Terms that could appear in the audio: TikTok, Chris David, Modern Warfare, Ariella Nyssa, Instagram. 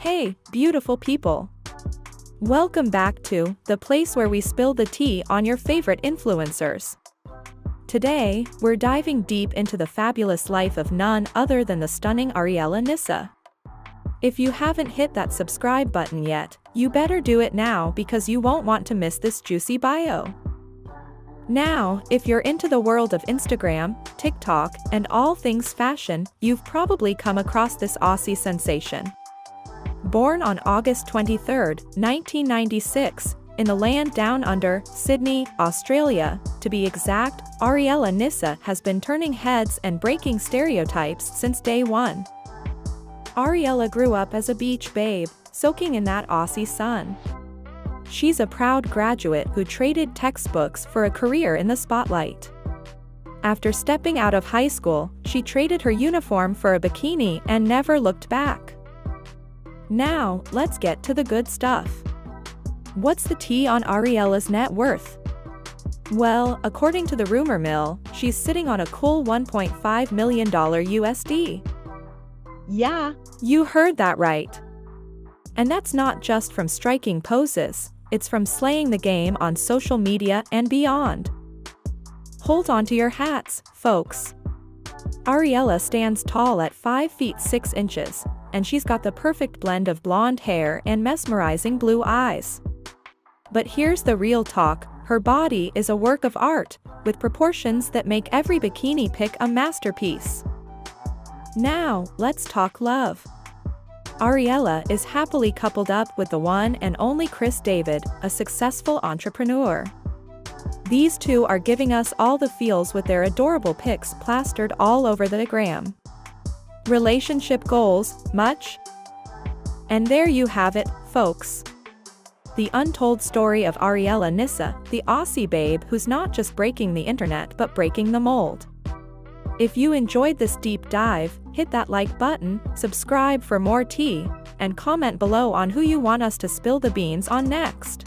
Hey, beautiful people! Welcome back to the place where we spill the tea on your favorite influencers. Today, we're diving deep into the fabulous life of none other than the stunning Ariella Nyssa. If you haven't hit that subscribe button yet, you better do it now because you won't want to miss this juicy bio. Now, if you're into the world of Instagram, TikTok, and all things fashion, you've probably come across this Aussie sensation. Born on August 23, 1996, in the land down under, Sydney, Australia, to be exact, Ariella Nyssa has been turning heads and breaking stereotypes since day one. Ariella grew up as a beach babe, soaking in that Aussie sun. She's a proud graduate who traded textbooks for a career in the spotlight. After stepping out of high school, she traded her uniform for a bikini and never looked back. Now, let's get to the good stuff. What's the tea on Ariella's net worth? Well, according to the rumor mill, she's sitting on a cool $1.5 million USD. Yeah, you heard that right. And that's not just from striking poses, it's from slaying the game on social media and beyond. Hold on to your hats, folks. Ariella stands tall at 5 feet 6 inches, and she's got the perfect blend of blonde hair and mesmerizing blue eyes. But here's the real talk, her body is a work of art, with proportions that make every bikini pic a masterpiece. Now, let's talk love. Ariella is happily coupled up with the one and only Chris David, a successful entrepreneur. These two are giving us all the feels with their adorable pics plastered all over the gram. Relationship goals, much? And there you have it, folks. The untold story of Ariella Nyssa, the Aussie babe who's not just breaking the internet but breaking the mold. If you enjoyed this deep dive, hit that like button, subscribe for more tea, and comment below on who you want us to spill the beans on next.